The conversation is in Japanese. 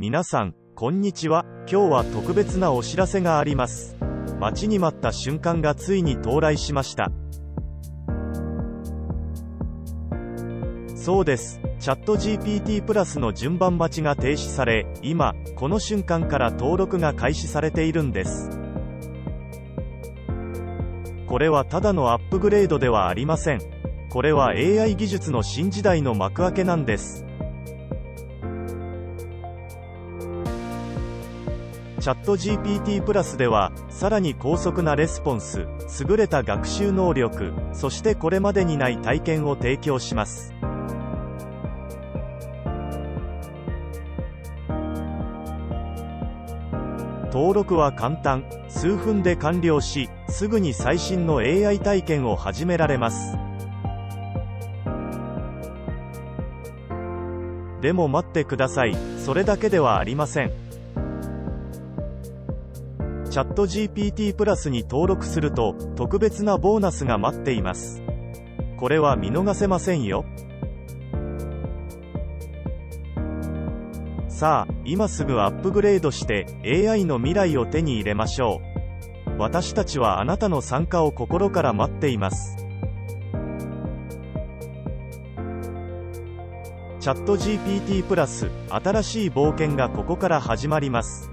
皆さん、こんにちは。今日は特別なお知らせがあります。待ちに待った瞬間がついに到来しました。そうです。チャット GPT プラスの順番待ちが停止され、今、この瞬間から登録が開始されているんです。これはただのアップグレードではありません。これは AI 技術の新時代の幕開けなんです。チャット GPT プラスでは、さらに高速なレスポンス、優れた学習能力、そしてこれまでにない体験を提供します。登録は簡単、数分で完了し、すぐに最新の AI 体験を始められます。でも待ってください、それだけではありません。チャット GPT プラスに登録すると、特別なボーナスが待っています。これは見逃せませんよ。さあ、今すぐアップグレードして AI の未来を手に入れましょう。私たちはあなたの参加を心から待っています。チャット GPT プラス、新しい冒険がここから始まります。